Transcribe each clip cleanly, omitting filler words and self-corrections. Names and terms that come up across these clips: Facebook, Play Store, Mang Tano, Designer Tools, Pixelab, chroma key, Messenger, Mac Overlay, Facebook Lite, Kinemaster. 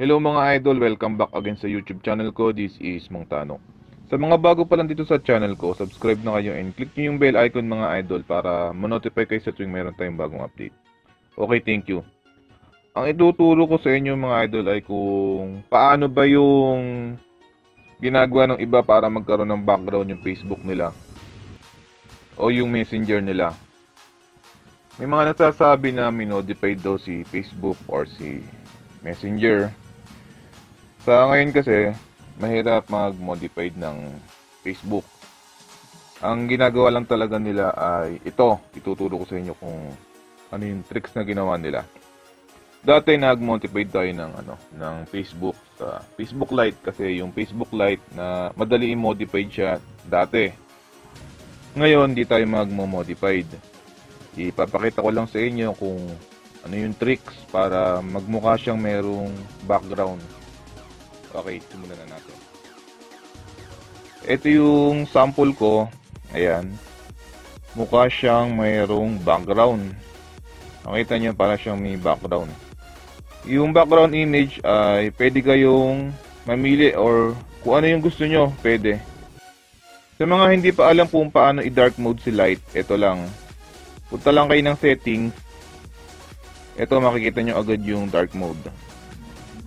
Hello mga idol, welcome back again sa YouTube channel ko. This is Mang Tano. Sa mga bago pa lang dito sa channel ko, subscribe na kayo and click nyo yung bell icon mga idol para ma-notify kayo sa tuwing meron tayong bagong update. Okay, thank you. Ang ituturo ko sa inyo mga idol ay kung paano ba yung ginagawa ng iba para magkaroon ng background yung Facebook nila o yung Messenger nila. May mga nagsasabi na minodified daw si Facebook or si Messenger. Sa ngayon kasi, mahirap mag-modified ng Facebook. Ang ginagawa lang talaga nila ay ito. Ituturo ko sa inyo kung ano yung tricks na ginawa nila. Dati nag-modified tayo ng Facebook sa Facebook Lite kasi yung Facebook Lite na madali i-modified siya dati. Ngayon, di tayo mag-modified. Ipapakita ko lang sa inyo kung ano yung tricks para magmukha siyang merong background. Okay, simulan na natin. Ito yung sample ko. Ayan. Mukha siyang mayroong background. Nakita niyo, para siyang may background. Yung background image ay pwede kayong mamili or kung ano yung gusto nyo, pwede. Sa mga hindi pa alam kung paano i-dark mode si light, ito lang. Punta lang kayo ng settings. Ito, makikita nyo agad yung dark mode.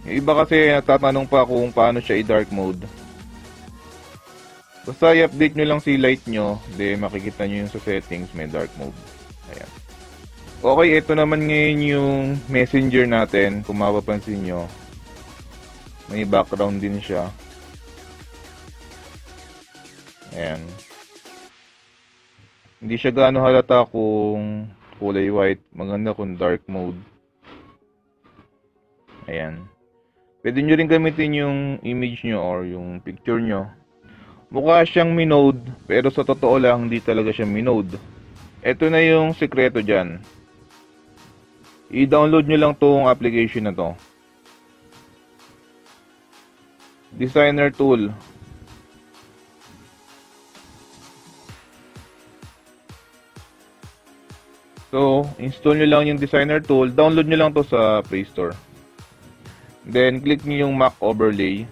Yung iba kasi natatanong pa kung paano siya i-dark mode. Basta i-update nyo lang si light nyo, de makikita nyo yung sa settings may dark mode. Ayan. Okay, ito naman ngayon yung Messenger natin. Kung mapapansin nyo, may background din siya. Ayan. Hindi siya gaano halata kung kulay white. Maganda kung dark mode. Ayan. Pwede nyo rin gamitin yung image nyo or yung picture nyo. Mukha siyang minode, pero sa totoo lang, hindi talaga siya minode. Ito na yung sekreto dyan. I-download nyo lang tong application na to. Designer Tool. So, install nyo lang yung Designer Tool. Download nyo lang to sa Play Store. Then, click nyo yung Mac Overlay.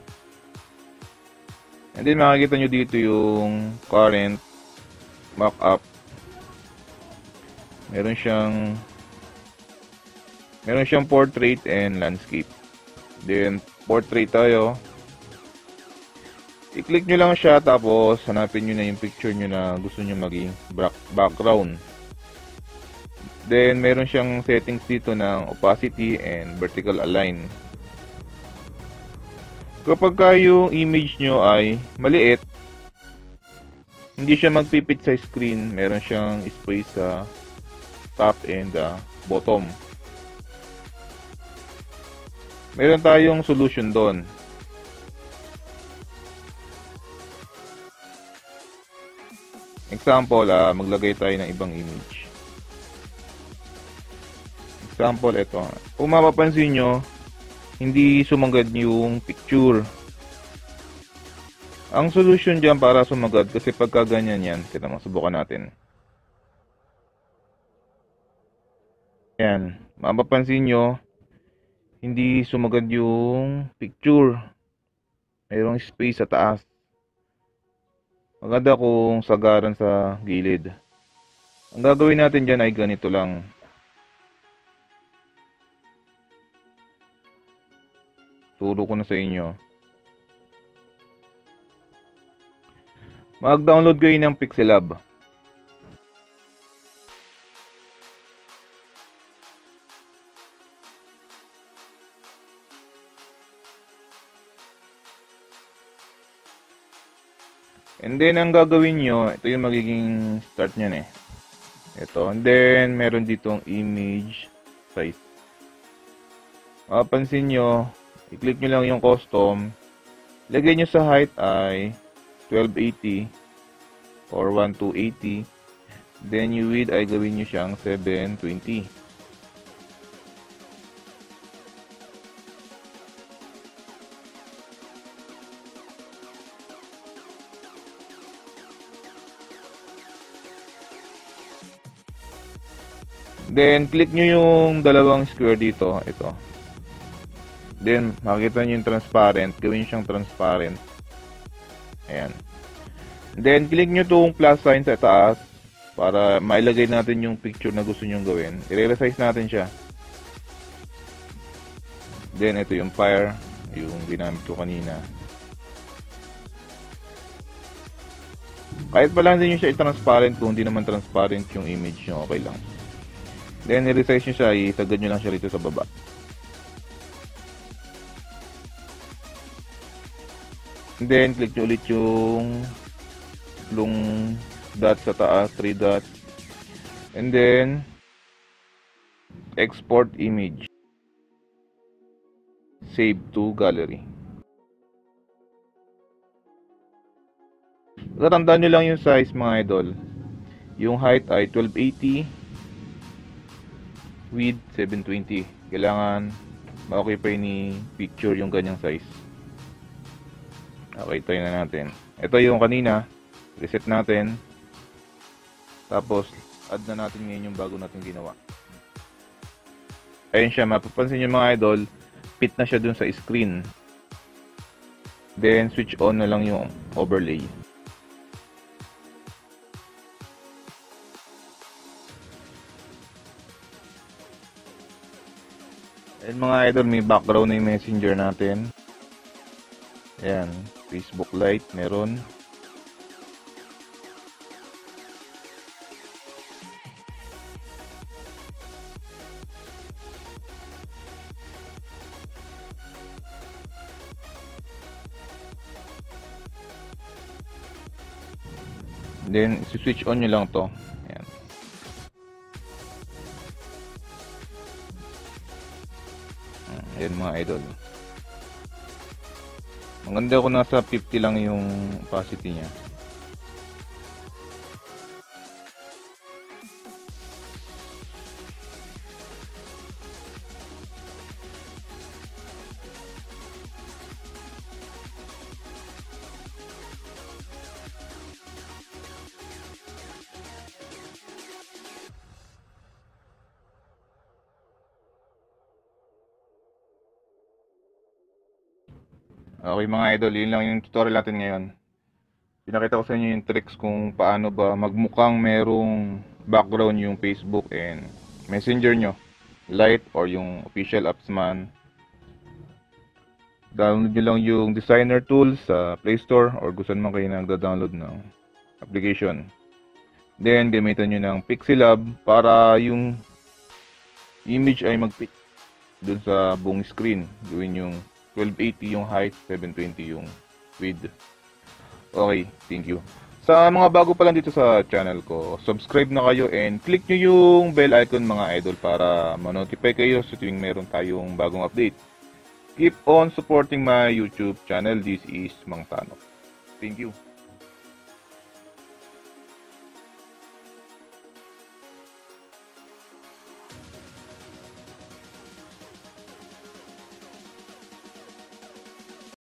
And then, makikita nyo dito yung current Mac app. Meron siyang portrait and landscape. Then, portrait tayo. I-click nyo lang siya, tapos hanapin nyo na yung picture nyo na gusto nyo maging background. Then, meron siyang settings dito ng opacity and vertical align. Kapag yung image nyo ay maliit, hindi siya magpipit sa screen. Meron siyang space sa top and bottom. Meron tayong solution doon. Example, maglagay tayo ng ibang image. Example, ito. Kung mapapansin nyo, hindi sumagad yung picture. Ang solution dyan para sumagad, kasi pagka ganyan yan, kita mo, subukan natin. Ayan, mapapansin nyo, hindi sumagad yung picture. Mayroong space sa taas. Maganda kung sagaran sa gilid. Ang gagawin natin dyan ay ganito lang. Turo ko na sa inyo. Mag-download kayo ng Pixelab. And then, ang gagawin nyo, ito yung magiging start nyan eh. Ito. And then, meron ditong image size. Mapansin nyo, i-click nyo lang yung custom. Lagay nyo sa height ay 1280 or 1280. Then yung width ay gawin nyo siyang 720. Then click nyo yung dalawang square dito. Ito. Then, makikita nyo yung transparent. Gawin siyang transparent. Ayan. Then, click nyo itong plus sign sa taas para mailagay natin yung picture na gusto nyo gawin. I-resize natin siya. Then, ito yung fire. Yung ginamit ko kanina. Kahit pala hindi nyo siya i-transparent. Kung hindi naman transparent yung image nyo, okay lang. Then, i-resize nyo siya. Itagad nyo lang siya rito sa baba. And then, click nyo ulit yung dot sa taas. 3 dots. And then, export image. Save to gallery. Tatandaan nyo lang yung size mga idol. Yung height ay 1280. Width 720. Kailangan ma-occupy ni picture yung ganyang size. Okay, try na natin. Ito yung kanina. Reset natin. Tapos, add na natin ngayon yung bago natin ginawa. Ayun siya. Mapapansin nyo mga idol, fit na siya dun sa screen. Then, switch on na lang yung overlay. And mga idol, may background na yung messenger natin. Ayan, Facebook Lite, meron. Then, switch on nyo lang to. Ayan. Ayan mga idol. Maganda ko nasa 50 lang yung opacity niya. Okay mga idol, yun lang yung tutorial natin ngayon. Pinakita ko sa inyo yung tricks kung paano ba magmukhang merong background yung Facebook and Messenger nyo, Lite or yung official apps man. Download nyo lang yung Designer Tools sa Play Store or gusto man kayo nagda-download ng application. Then, gamitan nyo ng Pixelab para yung image ay mag-fit dun sa buong screen. Gawin yung 1280 yung height, 720 yung width. Okay, thank you. Sa mga bago pa lang dito sa channel ko, subscribe na kayo and click nyo yung bell icon mga idol para ma-notify kayo sa tuwing meron tayong bagong update. Keep on supporting my YouTube channel. This is Mang Tano. Thank you.